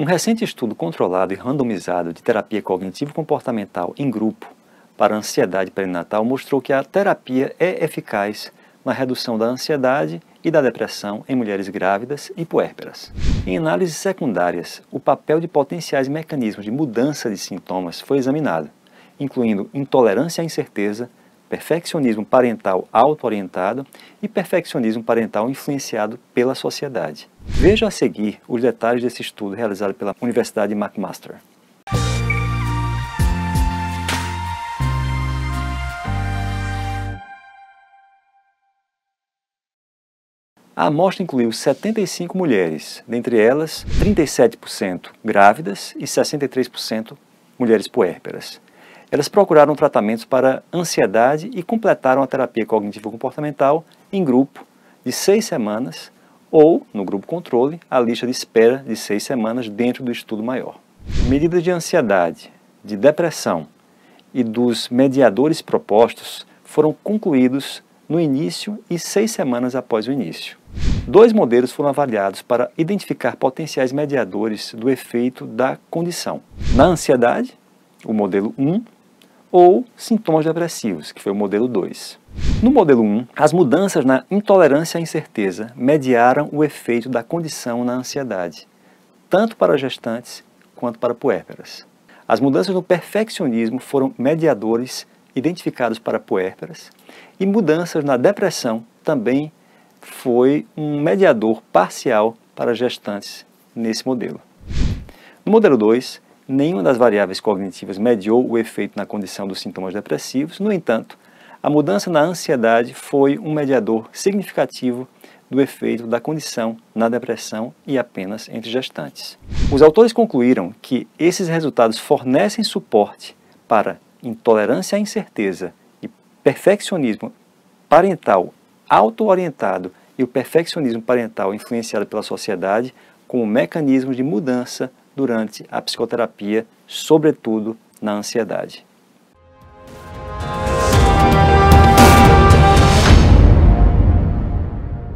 Um recente estudo controlado e randomizado de terapia cognitivo-comportamental em grupo para ansiedade perinatal mostrou que a terapia é eficaz na redução da ansiedade e da depressão em mulheres grávidas e puérperas. Em análises secundárias, o papel de potenciais mecanismos de mudança de sintomas foi examinado, incluindo intolerância à incerteza, perfeccionismo parental auto-orientado e perfeccionismo parental influenciado pela sociedade. Veja a seguir os detalhes desse estudo realizado pela Universidade McMaster. A amostra incluiu 75 mulheres, dentre elas 37% grávidas e 63% mulheres puérperas. Elas procuraram tratamentos para ansiedade e completaram a terapia cognitivo-comportamental em grupo de 6 semanas ou, no grupo controle, a lista de espera de 6 semanas dentro do estudo maior. Medidas de ansiedade, de depressão e dos mediadores propostos foram concluídos no início e 6 semanas após o início. 2 modelos foram avaliados para identificar potenciais mediadores do efeito da condição. Na ansiedade, o modelo 1, ou sintomas depressivos, que foi o modelo 2. No modelo 1, as mudanças na intolerância à incerteza mediaram o efeito da condição na ansiedade, tanto para gestantes quanto para puérperas. As mudanças no perfeccionismo foram mediadores identificados para puérperas, e mudanças na depressão também foi um mediador parcial para gestantes nesse modelo. No modelo 2, nenhuma das variáveis cognitivas mediou o efeito na condição dos sintomas depressivos. No entanto, a mudança na ansiedade foi um mediador significativo do efeito da condição na depressão e apenas entre gestantes. Os autores concluíram que esses resultados fornecem suporte para intolerância à incerteza e perfeccionismo parental auto-orientado e o perfeccionismo parental influenciado pela sociedade como mecanismos de mudança durante a psicoterapia, sobretudo na ansiedade.